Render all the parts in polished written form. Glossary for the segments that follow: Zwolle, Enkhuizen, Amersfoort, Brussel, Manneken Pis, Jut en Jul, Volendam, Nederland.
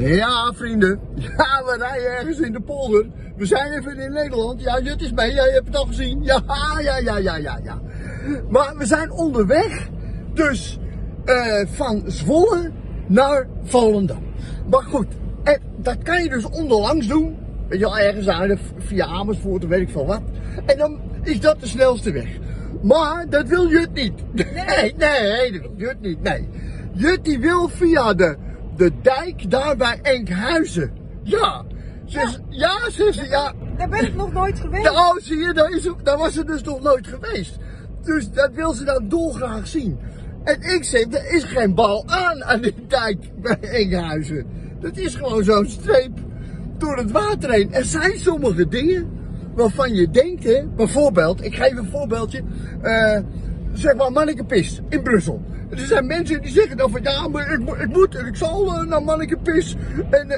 Ja, vrienden. Ja, we rijden ergens in de polder. We zijn even in Nederland. Ja, Jut is mee. Ja, je hebt het al gezien. Ja. Maar we zijn onderweg. Dus van Zwolle naar Volendam. Maar goed, en dat kan je dus onderlangs doen. Weet je wel, ergens aan, via Amersfoort, weet ik veel wat. En dan is dat de snelste weg. Maar dat wil Jut niet. Nee, dat wil Jut niet. Nee. Jut die wil via de dijk daar bij Enkhuizen. Ja. Ja. Daar ben ik nog nooit geweest. Nou, zie je, daar was ze dus nog nooit geweest. Dus dat wil ze dan dolgraag zien. En ik zeg, er is geen bal aan die dijk bij Enkhuizen. Dat is gewoon zo'n streep door het water heen. Er zijn sommige dingen waarvan je denkt, hè, bijvoorbeeld, ik geef een voorbeeldje, zeg maar Manneken Pis in Brussel. Er zijn mensen die zeggen dan van ja, maar ik moet en ik zal naar Manneken Pis.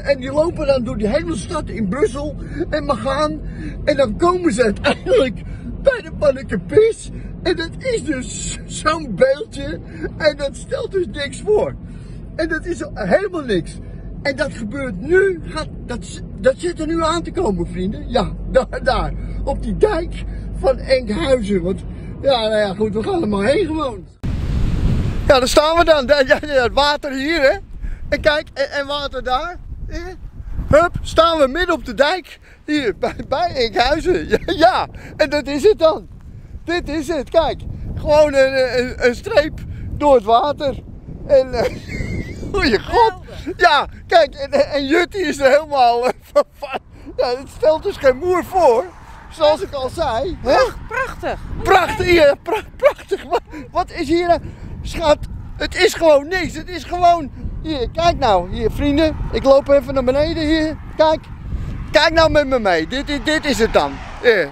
En die lopen dan door die hele stad in Brussel en maar gaan. En dan komen ze uiteindelijk bij de Manneken Pis. En dat is dus zo'n beeldje. En dat stelt dus niks voor. En dat is helemaal niks. En dat gebeurt nu, dat zit er nu aan te komen, vrienden. Ja, daar. Op die dijk van Enkhuizen. Want ja, nou ja, goed, we gaan er maar heen gewoon. Ja, daar staan we dan. Het water hier, hè. En kijk, en water daar. Hup, staan we midden op de dijk. Hier, bij Enkhuizen. Ja, en dat is het dan. Dit is het, kijk. Gewoon een streep door het water. En... Goeie god! Ja, kijk, en Jut is er helemaal van. Ja, het stelt dus geen moer voor, zoals ik al zei. Prachtig! Prachtig, ja, prachtig! Wat is hier? Schat, het is gewoon niks. Het is gewoon... Hier, kijk nou, hier vrienden. Ik loop even naar beneden hier. Kijk. Kijk nou met me mee. Dit is het dan. Hier.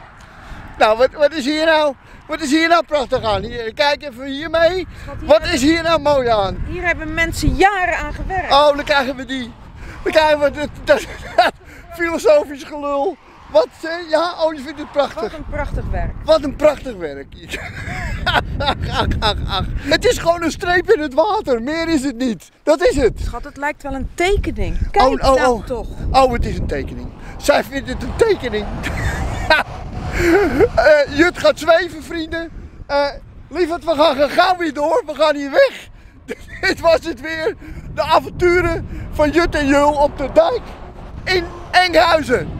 Nou, wat is hier nou? Wat is hier nou prachtig aan? Hier, kijk even hiermee. Wat is hier nou mooi aan? Hier hebben mensen jaren aan gewerkt. Oh, dan krijgen we die. Dan krijgen we dat filosofisch gelul. Wat? Ja, oh, je vindt het prachtig. Wat een prachtig werk. Wat een prachtig werk. Ach. Het is gewoon een streep in het water. Meer is het niet. Dat is het. Schat, het lijkt wel een tekening. Kijk nou toch. Oh, het is een tekening. Zij vindt het een tekening. Jut gaat zweven, vrienden. Lieverd, we gaan gauw weer door. We gaan hier weg. Dit was het weer. De avonturen van Jut en Jul op de dijk in Enkhuizen.